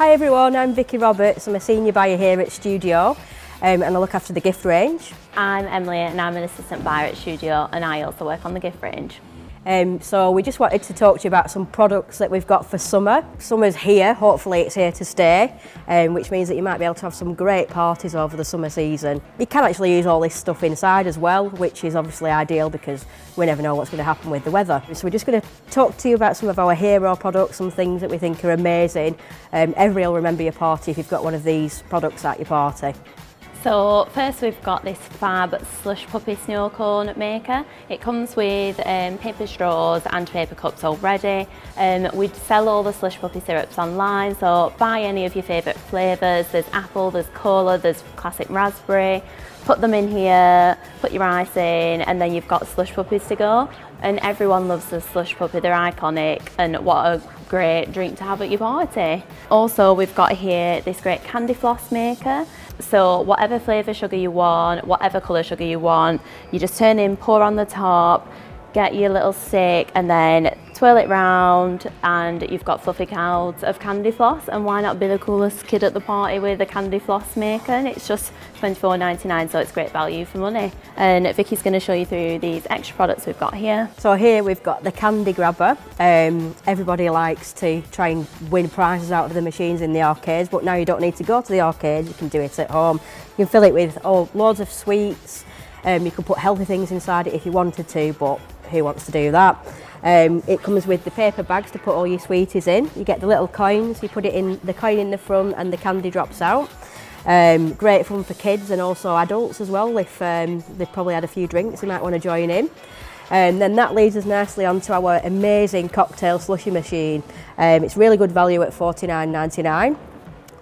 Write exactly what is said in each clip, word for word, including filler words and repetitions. Hi everyone, I'm Vicky Roberts. I'm a senior buyer here at Studio um, and I look after the gift range. I'm Emily and I'm an assistant buyer at Studio and I also work on the gift range. Um, so we just wanted to talk to you about some products that we've got for summer. Summer's here, hopefully it's here to stay, um, which means that you might be able to have some great parties over the summer season. You can actually use all this stuff inside as well, which is obviously ideal because we never know what's going to happen with the weather. So we're just going to talk to you about some of our hero products, some things that we think are amazing. Um, everybody will remember your party if you've got one of these products at your party. So first we've got this fab slush puppy snow cone maker. It comes with um, paper straws and paper cups already. Um, we sell all the slush puppy syrups online, so buy any of your favourite flavours. There's apple, there's cola, there's classic raspberry. Put them in here, put your ice in, and then you've got slush puppies to go. And everyone loves the slush puppy, they're iconic, and what a great drink to have at your party. Also, we've got here this great candy floss maker. So whatever flavour sugar you want, whatever colour sugar you want, you just turn in, pour on the top, get your little stick and then twirl it round and you've got fluffy clouds of candy floss. And why not be the coolest kid at the party with a candy floss maker? And it's just twenty-four ninety-nine, so it's great value for money. And Vicky's going to show you through these extra products we've got here. So here we've got the candy grabber. Um, everybody likes to try and win prizes out of the machines in the arcades, but now you don't need to go to the arcade, you can do it at home. You can fill it with oh, loads of sweets. Um, you could put healthy things inside it if you wanted to, but who wants to do that? Um, it comes with the paper bags to put all your sweeties in. You get the little coins, you put it in the coin in the front and the candy drops out. Um, great fun for kids and also adults as well. If um, they've probably had a few drinks, they might want to join in. And then that leads us nicely onto our amazing cocktail slushie machine. Um, it's really good value at forty-nine ninety-nine.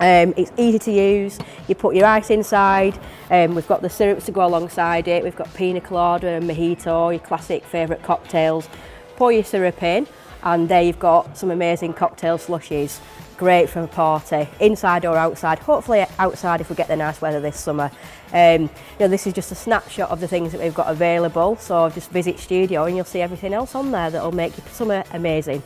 Um, it's easy to use, you put your ice inside, um, we've got the syrups to go alongside it, we've got pina colada and mojito, your classic favourite cocktails. Pour your syrup in and there you've got some amazing cocktail slushies, great for a party, inside or outside, hopefully outside if we get the nice weather this summer. Um, you know, this is just a snapshot of the things that we've got available, so just visit Studio and you'll see everything else on there that'll make your summer amazing.